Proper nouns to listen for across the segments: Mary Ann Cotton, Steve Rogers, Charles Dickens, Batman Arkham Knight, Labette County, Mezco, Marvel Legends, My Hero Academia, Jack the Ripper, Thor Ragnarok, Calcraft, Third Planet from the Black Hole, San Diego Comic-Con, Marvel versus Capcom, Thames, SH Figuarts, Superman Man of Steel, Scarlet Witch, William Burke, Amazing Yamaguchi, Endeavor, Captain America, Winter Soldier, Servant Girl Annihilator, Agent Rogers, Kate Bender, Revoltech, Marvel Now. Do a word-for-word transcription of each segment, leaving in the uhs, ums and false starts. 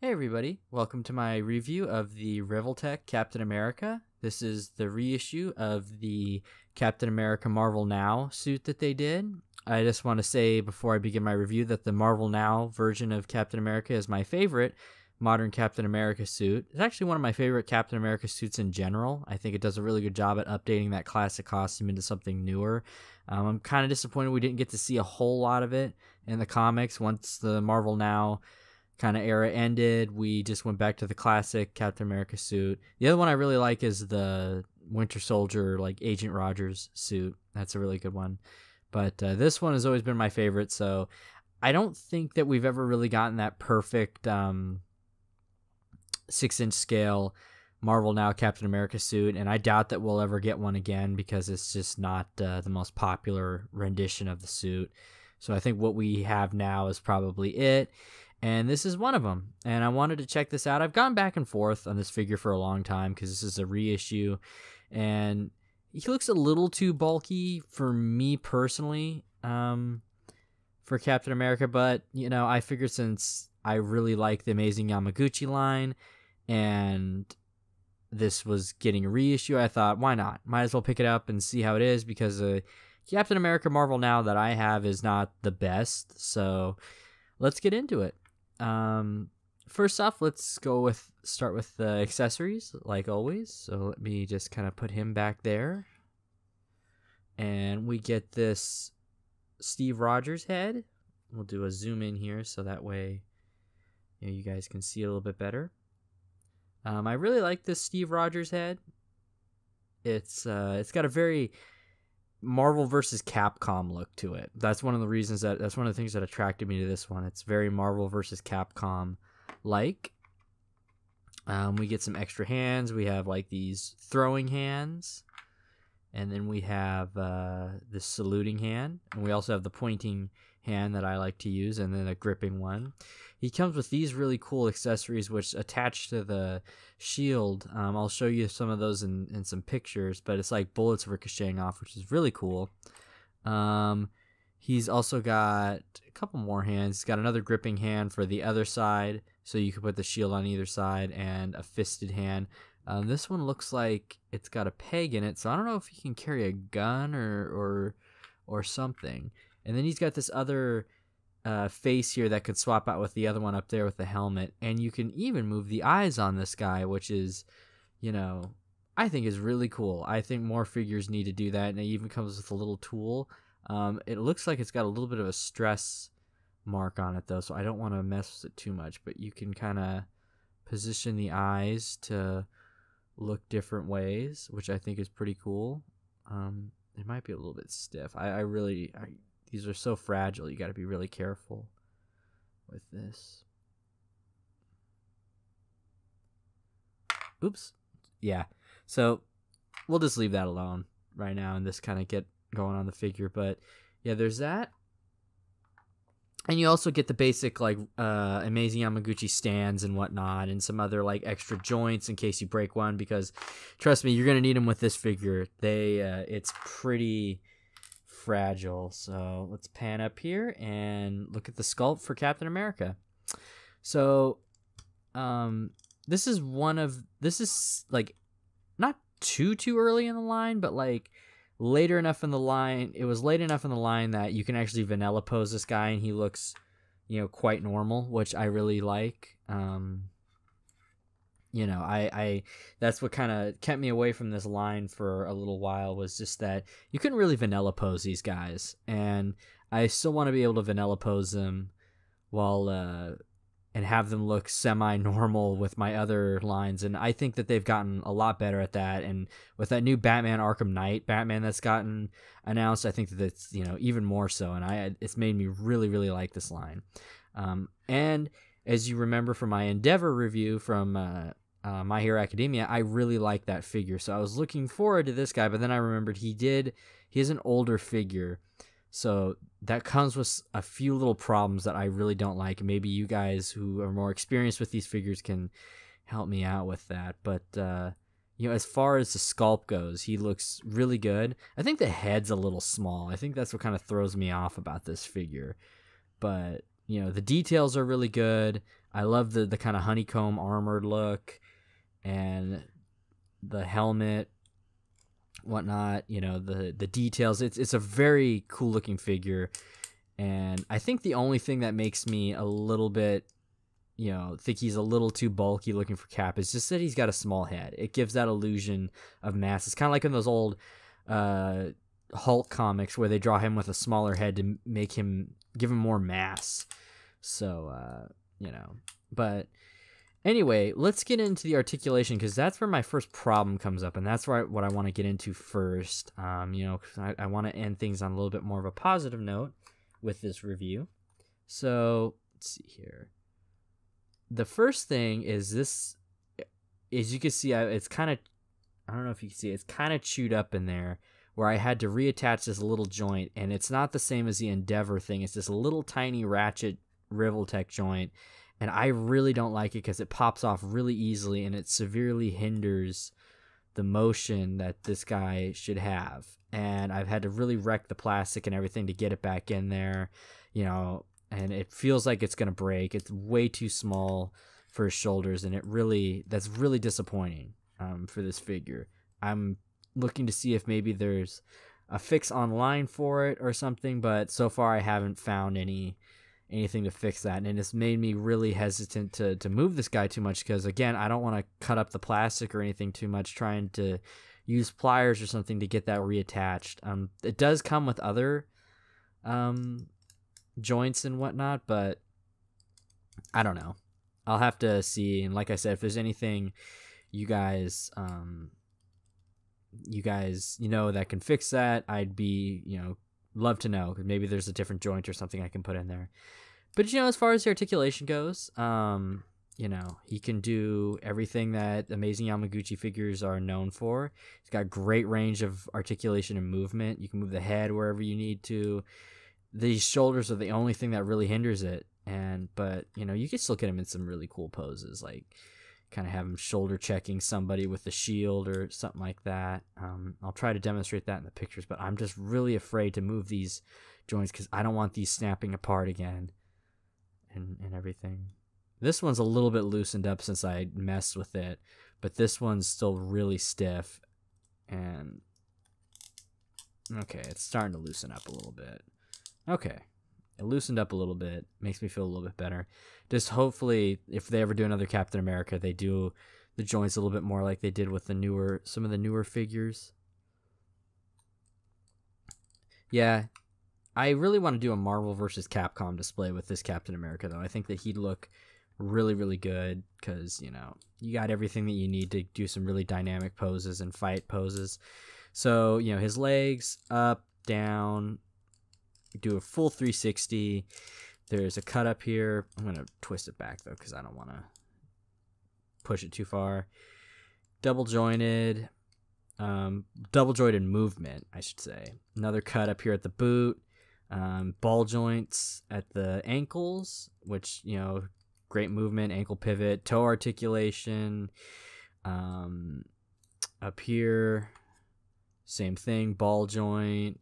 Hey everybody, welcome to my review of the Revoltech Captain America. This is the reissue of the Captain America Marvel Now suit that they did. I just want to say before I begin my review that the Marvel Now version of Captain America is my favorite modern Captain America suit. It's actually one of my favorite Captain America suits in general. I think it does a really good job at updating that classic costume into something newer. Um, I'm kind of disappointed we didn't get to see a whole lot of it in the comics. Once the Marvel Now kind of era ended, we just went back to the classic Captain America suit. The other one I really like is the Winter Soldier, like Agent Rogers suit. That's a really good one. But uh, this one has always been my favorite, so I don't think that we've ever really gotten that perfect um, six inch scale Marvel Now Captain America suit, and I doubt that we'll ever get one again because it's just not uh, the most popular rendition of the suit. So I think what we have now is probably it. And this is one of them, and I wanted to check this out. I've gone back and forth on this figure for a long time because this is a reissue, and he looks a little too bulky for me personally um, for Captain America. But, you know, I figured since I really like the Amazing Yamaguchi line and this was getting a reissue, I thought, why not? Might as well pick it up and see how it is, because uh, Captain America Marvel Now that I have is not the best, so let's get into it. Um, first off, let's go with start with the accessories, like always. So let me just kind of put him back there, and we get this Steve Rogers head. We'll do a zoom in here so that way you know, you guys can see it a little bit better. Um, I really like this Steve Rogers head. It's uh, it's got a very Marvel versus Capcom look to it. That's one of the reasons that that's one of the things that attracted me to this one. It's very Marvel versus Capcom like. Um, we get some extra hands. We have like these throwing hands, and then we have uh, the saluting hand, and we also have the pointing hand that I like to use, and then a gripping one. He comes with these really cool accessories which attach to the shield. Um, I'll show you some of those in, in some pictures, but it's like bullets ricocheting off, which is really cool. Um, he's also got a couple more hands. He's got another gripping hand for the other side, so you can put the shield on either side, and a fisted hand. Um, this one looks like it's got a peg in it, so I don't know if he can carry a gun or or, or something. And then he's got this other uh, face here that could swap out with the other one up there with the helmet. And you can even move the eyes on this guy, which is, you know, I think is really cool. I think more figures need to do that. And it even comes with a little tool. Um, it looks like it's got a little bit of a stress mark on it, though, so I don't want to mess with it too much. But you can kind of position the eyes to look different ways, which I think is pretty cool. Um, it might be a little bit stiff. I, I really... I, These are so fragile, you got to be really careful with this. Oops. Yeah. So we'll just leave that alone right now and just kind of get going on the figure. But yeah, there's that. And you also get the basic, like, uh, Amazing Yamaguchi stands and whatnot, and some other, like, extra joints in case you break one, because trust me, you're going to need them with this figure. They, uh, it's pretty fragile. So let's pan up here and look at the sculpt for Captain America. So um this is one of this is like not too too early in the line, but like later enough in the line it was late enough in the line that you can actually vanilla pose this guy, and he looks, you know, quite normal, which I really like. um You know, I, I that's what kind of kept me away from this line for a little while, was just that you couldn't really vanilla pose these guys. And I still want to be able to vanilla pose them while uh, and have them look semi-normal with my other lines. And I think that they've gotten a lot better at that. And with that new Batman Arkham Knight, Batman that's gotten announced, I think that it's, you know, even more so. And I it's made me really, really like this line. Um, and as you remember from my Endeavor review from uh, uh, My Hero Academia, I really like that figure. So I was looking forward to this guy, but then I remembered he did. He is an older figure, so that comes with a few little problems that I really don't like. Maybe you guys who are more experienced with these figures can help me out with that. But uh, you know, as far as the sculpt goes, he looks really good. I think the head's a little small. I think that's what kind of throws me off about this figure, but you know, the details are really good. I love the, the kind of honeycomb armored look and the helmet, whatnot, you know, the, the details. It's, it's a very cool looking figure. And I think the only thing that makes me a little bit, you know, think he's a little too bulky looking for Cap is just that he's got a small head. It gives that illusion of mass. It's kind of like in those old uh, Hulk comics where they draw him with a smaller head to make him, give him more mass. So, uh, you know, but anyway, let's get into the articulation, because that's where my first problem comes up, and that's where I, what I want to get into first. Um, you know, I, I want to end things on a little bit more of a positive note with this review. So let's see here. The first thing is this, as you can see, I, it's kind of, I don't know if you can see, it's kind of chewed up in there, where I had to reattach this little joint, and it's not the same as the Endeavor thing. It's this little tiny ratchet Revoltech joint, and I really don't like it because it pops off really easily, and it severely hinders the motion that this guy should have. And I've had to really wreck the plastic and everything to get it back in there, you know, and it feels like it's going to break. It's way too small for his shoulders, and it really, that's really disappointing um, for this figure. I'm looking to see if maybe there's a fix online for it or something, but so far I haven't found any anything to fix that, and it's made me really hesitant to, to move this guy too much, because again, I don't want to cut up the plastic or anything too much trying to use pliers or something to get that reattached. Um, it does come with other um, joints and whatnot, but I don't know. I'll have to see, and like I said, if there's anything you guys um, you guys you know that can fix that, I'd be, you know, love to know, because maybe there's a different joint or something I can put in there. But, you know, as far as the articulation goes, um, you know, he can do everything that Amazing Yamaguchi figures are known for. He's got great range of articulation and movement. You can move the head wherever you need to. These shoulders are the only thing that really hinders it. And, but, you know, you can still get him in some really cool poses, like kind of have him shoulder checking somebody with the shield or something like that. Um, I'll try to demonstrate that in the pictures, but I'm just really afraid to move these joints because I don't want these snapping apart again and, and everything. This one's a little bit loosened up since I messed with it, but this one's still really stiff. And okay, it's starting to loosen up a little bit. Okay. It loosened up a little bit, makes me feel a little bit better. Just hopefully, if they ever do another Captain America, they do the joints a little bit more like they did with the newer, some of the newer figures. Yeah, I really want to do a Marvel versus Capcom display with this Captain America, though. I think that he'd look really, really good because, you know, you got everything that you need to do some really dynamic poses and fight poses. So, you know, his legs up, down. Do a full three sixty. There's a cut up here. I'm gonna twist it back though because I don't want to push it too far. Double jointed, um, double jointed movement, I should say. Another cut up here at the boot. Um, ball joints at the ankles, which, you know, great movement, ankle pivot, toe articulation. Um, up here, same thing, ball joint.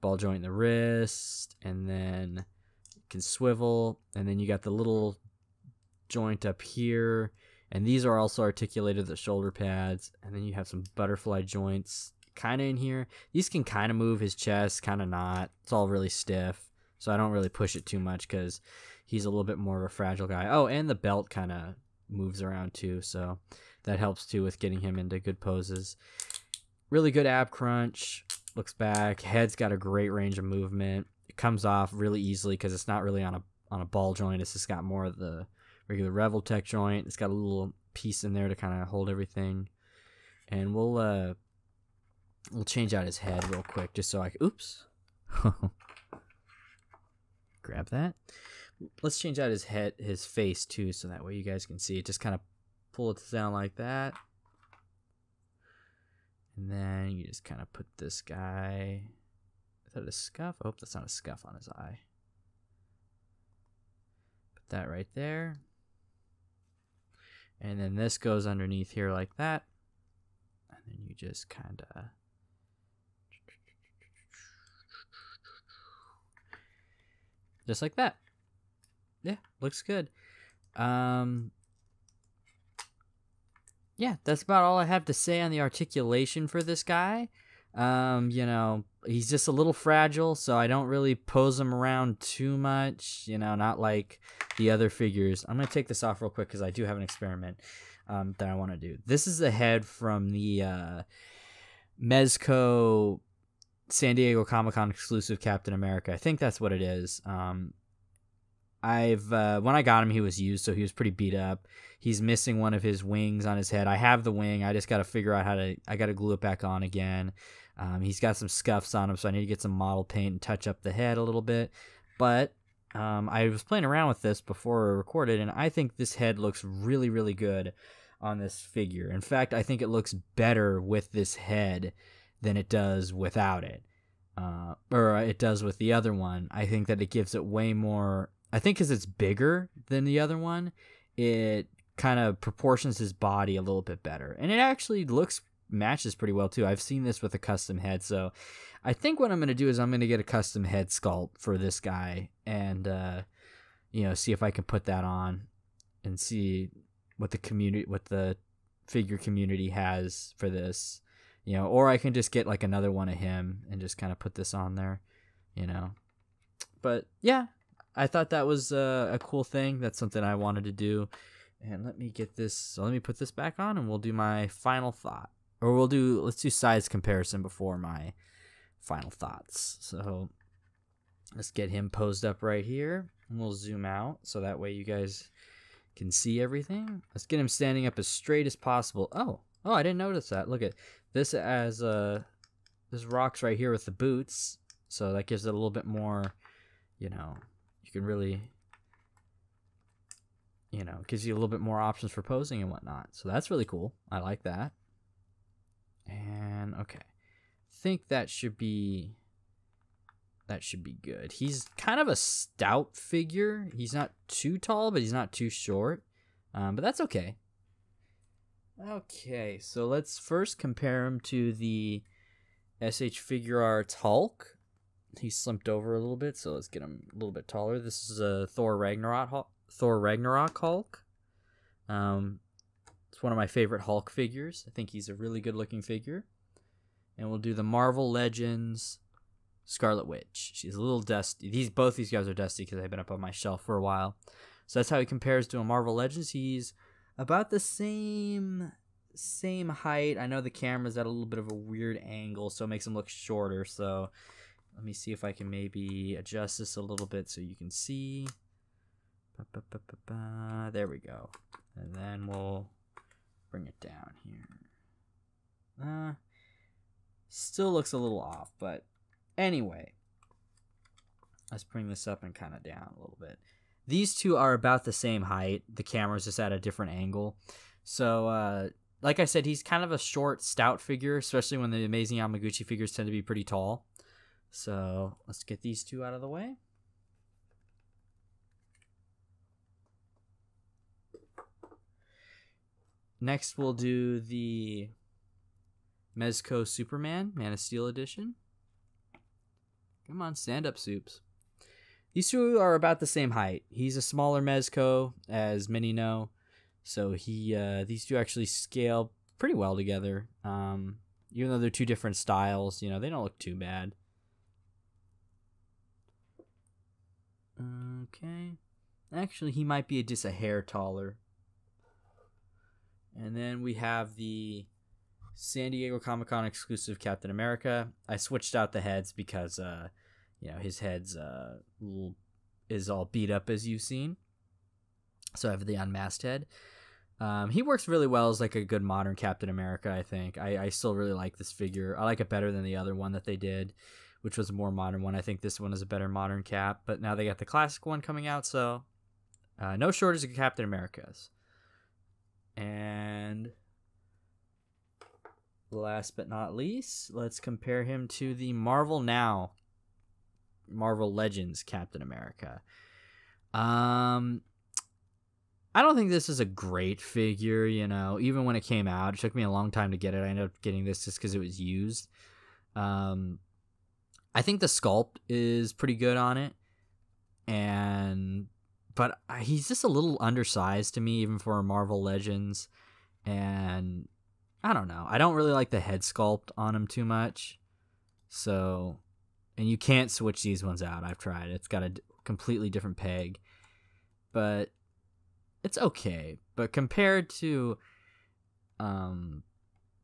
Ball joint in the wrist, and then you can swivel, and then you got the little joint up here, and these are also articulated, the shoulder pads, and then you have some butterfly joints kind of in here. These can kind of move his chest, kind of not. It's all really stiff, so I don't really push it too much because he's a little bit more of a fragile guy. Oh, and the belt kind of moves around too, so that helps too with getting him into good poses. Really good ab crunch. Looks back, head's got a great range of movement. It comes off really easily because it's not really on a on a ball joint. It's just got more of the regular Revoltech joint. It's got a little piece in there to kind of hold everything. And we'll uh we'll change out his head real quick just so I can, oops. Grab that. Let's change out his head, his face too, so that way you guys can see it. Just kind of pull it down like that. And then you just kind of put this guy. Is that a scuff? Oh, that's not a scuff on his eye. Put that right there. And then this goes underneath here like that. And then you just kind of. Just like that. Yeah, looks good. Um, yeah, that's about all I have to say on the articulation for this guy. Um, you know, he's just a little fragile, so I don't really pose him around too much, you know, not like the other figures. I'm going to take this off real quick because I do have an experiment um, that I want to do. This is the head from the uh, Mezco San Diego Comic-Con exclusive Captain America. I think that's what it is. Um, I've uh, when I got him, he was used, so he was pretty beat up. He's missing one of his wings on his head. I have the wing. I just got to figure out how to. I got to glue it back on again. Um, he's got some scuffs on him, so I need to get some model paint and touch up the head a little bit. But um, I was playing around with this before I recorded, and I think this head looks really, really good on this figure. In fact, I think it looks better with this head than it does without it, uh, or it does with the other one. I think that it gives it way more. I think because it's bigger than the other one, it kind of proportions his body a little bit better. And it actually looks, matches pretty well too. I've seen this with a custom head. So I think what I'm going to do is I'm going to get a custom head sculpt for this guy and, uh, you know, see if I can put that on and see what the community, what the figure community has for this, you know, or I can just get like another one of him and just kind of put this on there, you know, but yeah. I thought that was uh, a cool thing. That's something I wanted to do. And let me get this. So let me put this back on and we'll do my final thought. Or we'll do, let's do size comparison before my final thoughts. So let's get him posed up right here. And we'll zoom out so that way you guys can see everything. Let's get him standing up as straight as possible. Oh, oh, I didn't notice that. Look at this as uh, this rocks right here with the boots. So that gives it a little bit more, you know, you can really, you know, gives you a little bit more options for posing and whatnot. So that's really cool. I like that. And okay, I think that should be, that should be good. He's kind of a stout figure. He's not too tall, but he's not too short. Um, but that's okay. Okay, so let's first compare him to the S H Figuarts Hulk. He slumped over a little bit, so let's get him a little bit taller. This is a Thor Ragnarok, Thor Ragnarok Hulk. Um, it's one of my favorite Hulk figures. I think he's a really good-looking figure. And we'll do the Marvel Legends Scarlet Witch. She's a little dusty. These both these guys are dusty because they've been up on my shelf for a while. So that's how he compares to a Marvel Legends. He's about the same same height. I know the camera's at a little bit of a weird angle, so it makes him look shorter. So let me see if I can maybe adjust this a little bit so you can see. Ba, ba, ba, ba, ba. There we go. And then we'll bring it down here. Uh, still looks a little off, but anyway. Let's bring this up and kind of down a little bit. These two are about the same height. The camera's just at a different angle. So, uh, like I said, he's kind of a short, stout figure, especially when the Amazing Yamaguchi figures tend to be pretty tall. So let's get these two out of the way. Next, we'll do the Mezco Superman Man of Steel edition. Come on, stand up, Supes. These two are about the same height. He's a smaller Mezco, as many know. So he, uh, these two actually scale pretty well together. Um, even though they're two different styles, you know, they don't look too bad. Okay. Actually, he might be just a hair taller. And then we have the San Diego Comic-Con exclusive Captain America. I switched out the heads because, uh, you know, his head's uh, is all beat up, as you've seen. So I have the unmasked head. Um, he works really well as, like, a good modern Captain America, I think. I, I still really like this figure. I like it better than the other one that they did, which was a more modern one. I think this one is a better modern cap, but now they got the classic one coming out, so uh, no shortage of Captain Americas. And last but not least, let's compare him to the Marvel Now, Marvel Legends Captain America. Um, I don't think this is a great figure, you know, even when it came out. It took me a long time to get it. I ended up getting this just because it was used. Um... I think the sculpt is pretty good on it, and but he's just a little undersized to me, even for Marvel Legends. And I don't know. I don't really like the head sculpt on him too much. So, and you can't switch these ones out. I've tried. It's got a d- completely different peg. But it's okay. But compared to um,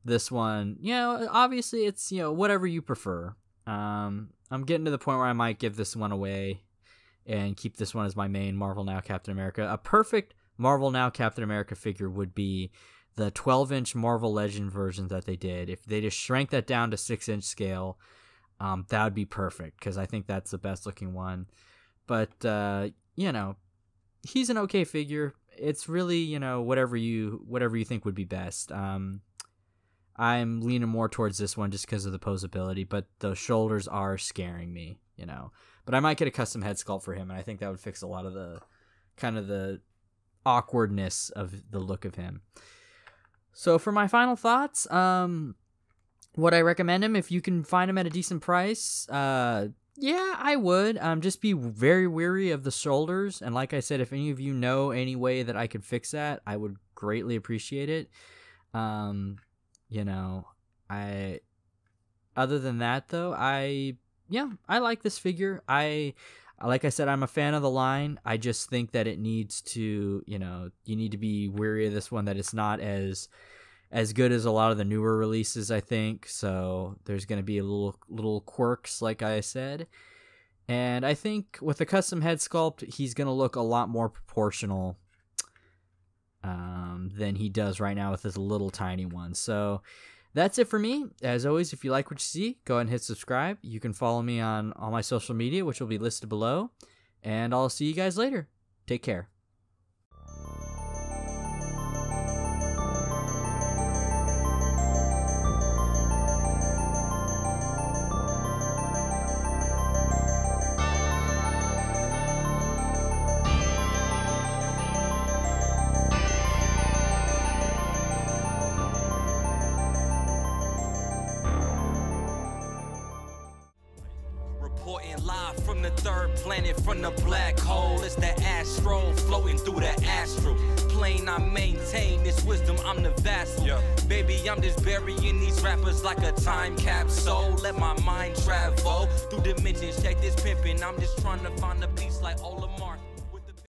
this one, you know, obviously it's, you know, whatever you prefer. Um, I'm getting to the point where I might give this one away and keep this one as my main Marvel Now Captain America. A perfect Marvel Now Captain America figure would be the twelve inch Marvel Legend version that they did. If they just shrank that down to six inch scale, um, that would be perfect, because I think that's the best looking one. But, uh, you know, he's an okay figure. It's really, you know, whatever you whatever you think would be best. Um, I'm leaning more towards this one just because of the posability, but the shoulders are scaring me, you know. But I might get a custom head sculpt for him, and I think that would fix a lot of the kind of the awkwardness of the look of him. So for my final thoughts, um, would I recommend him if you can find him at a decent price? Uh, yeah, I would. Um, just be very wary of the shoulders. And like I said, if any of you know any way that I could fix that, I would greatly appreciate it. Um, you know, I. Other than that, though, I yeah, I like this figure. I like I said, I'm a fan of the line. I just think that it needs to, you know, you need to be wary of this one, that it's not as as good as a lot of the newer releases, I think. So there's going to be a little little quirks, like I said. And I think with the custom head sculpt, he's going to look a lot more proportional um, than he does right now with this little tiny one. So that's it for me. As always, if you like what you see, go ahead and hit subscribe. You can follow me on all my social media, which will be listed below. And I'll see you guys later. Take care. From the third planet, from the black hole, it's the astral flowing through the astral plane. I maintain this wisdom, I'm the vassal. Yeah. Baby, I'm just burying these rappers like a time capsule. Let my mind travel through dimensions, check this pimping. I'm just trying to find a piece like Ola Mark.